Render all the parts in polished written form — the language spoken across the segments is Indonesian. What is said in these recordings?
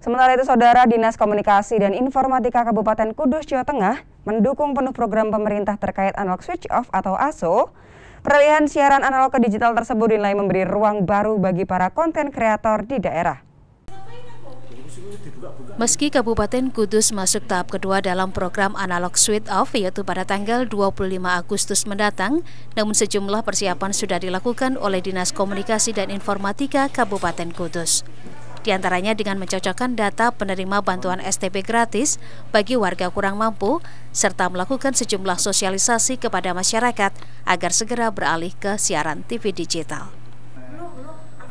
Sementara itu, Saudara, Dinas Komunikasi dan Informatika Kabupaten Kudus, Jawa Tengah mendukung penuh program pemerintah terkait Analog Switch Off atau ASO. Peralihan siaran analog ke digital tersebut dinilai memberi ruang baru bagi para konten kreator di daerah. Meski Kabupaten Kudus masuk tahap kedua dalam program Analog Switch Off yaitu pada tanggal 25 Agustus mendatang, namun sejumlah persiapan sudah dilakukan oleh Dinas Komunikasi dan Informatika Kabupaten Kudus. Di antaranya dengan mencocokkan data penerima bantuan STB gratis bagi warga kurang mampu, serta melakukan sejumlah sosialisasi kepada masyarakat agar segera beralih ke siaran TV digital.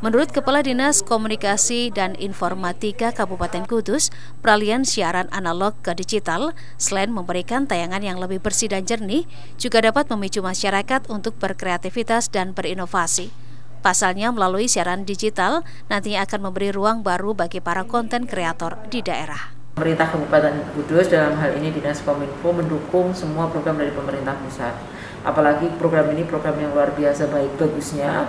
Menurut Kepala Dinas Komunikasi dan Informatika Kabupaten Kudus, peralihan siaran analog ke digital, selain memberikan tayangan yang lebih bersih dan jernih, juga dapat memicu masyarakat untuk berkreativitas dan berinovasi. Pasalnya, melalui siaran digital, nantinya akan memberi ruang baru bagi para konten kreator di daerah. Pemerintah Kabupaten Kudus dalam hal ini Dinas Kominfo mendukung semua program dari pemerintah pusat. Apalagi program ini program yang luar biasa baik bagusnya.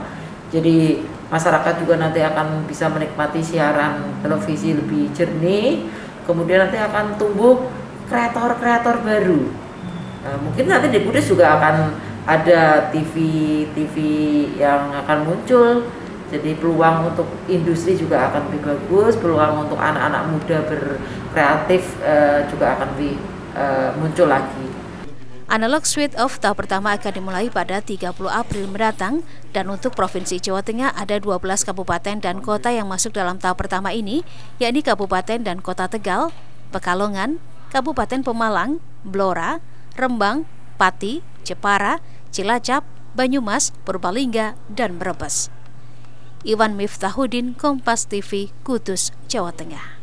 Jadi masyarakat juga nanti akan bisa menikmati siaran televisi lebih jernih. Kemudian nanti akan tumbuh kreator-kreator baru. Nah, mungkin nanti di Kudus juga akan ada TV yang akan muncul. Jadi peluang untuk industri juga akan lebih bagus, peluang untuk anak-anak muda berkreatif juga akan lebih muncul lagi. Analog Switch Off tahap pertama akan dimulai pada 30 April mendatang, dan untuk Provinsi Jawa Tengah ada 12 kabupaten dan kota yang masuk dalam tahap pertama ini, yakni Kabupaten dan Kota Tegal, Pekalongan, Kabupaten Pemalang, Blora, Rembang, Pati, Jepara, Cilacap, Banyumas, Purbalingga, dan Brebes. Iwan Miftahudin, Kompas TV, Kudus, Jawa Tengah.